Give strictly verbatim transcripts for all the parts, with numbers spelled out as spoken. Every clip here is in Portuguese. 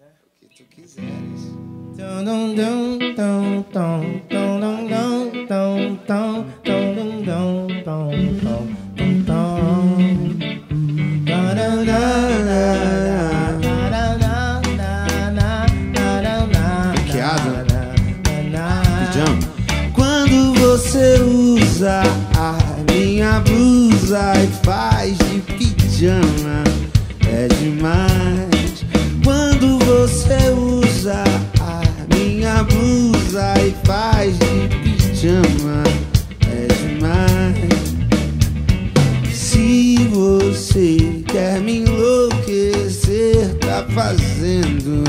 O que tu quiseres. Que asa? Quando você usa a minha blusa e faz de pijama, é demais. Quando você usa a minha blusa e faz de pijama, é demais. Se você quer me enlouquecer, tá fazendo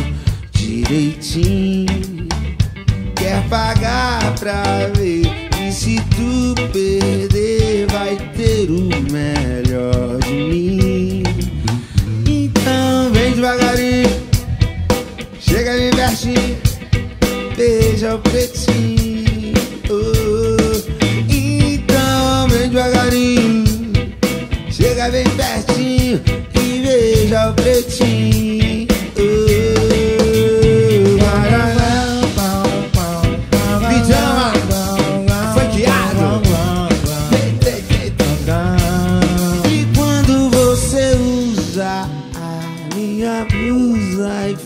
direitinho. Quer pagar pra ver, e se tu perder vai ter o melhor de mim. Então vem devagarinho, chega me investe, beija o pretinho, oh. Então vem devagarinho, chega bem pertinho e beija o pretinho, oh.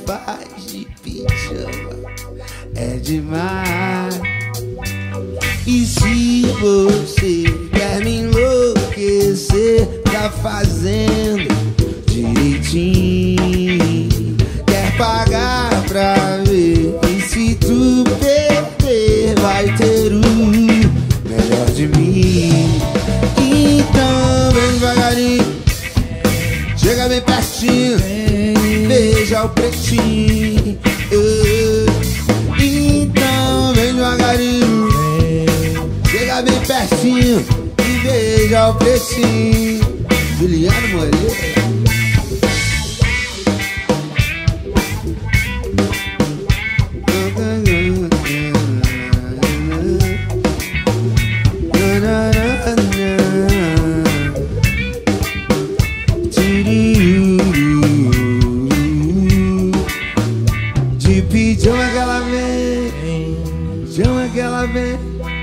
Para e faz de pijama, é demais. E se você quer me enlouquecer, tá fazendo direitinho. Quer pagar pra ver, e se tu perder vai ter o melhor de mim. Então vem devagarinho, chega bem pertinho, beija o pretinho, oh. Então vem devagarinho, chega bem pertinho e beija o pretinho. Juliano Moreira.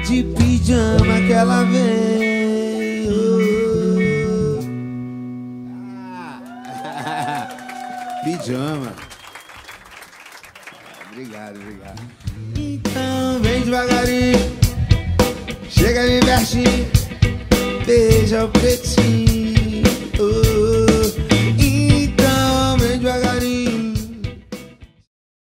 De pijama que ela vem, oh. Ah. Pijama. Obrigado, obrigado. Então vem devagarinho, chega me investe, beija o pretinho.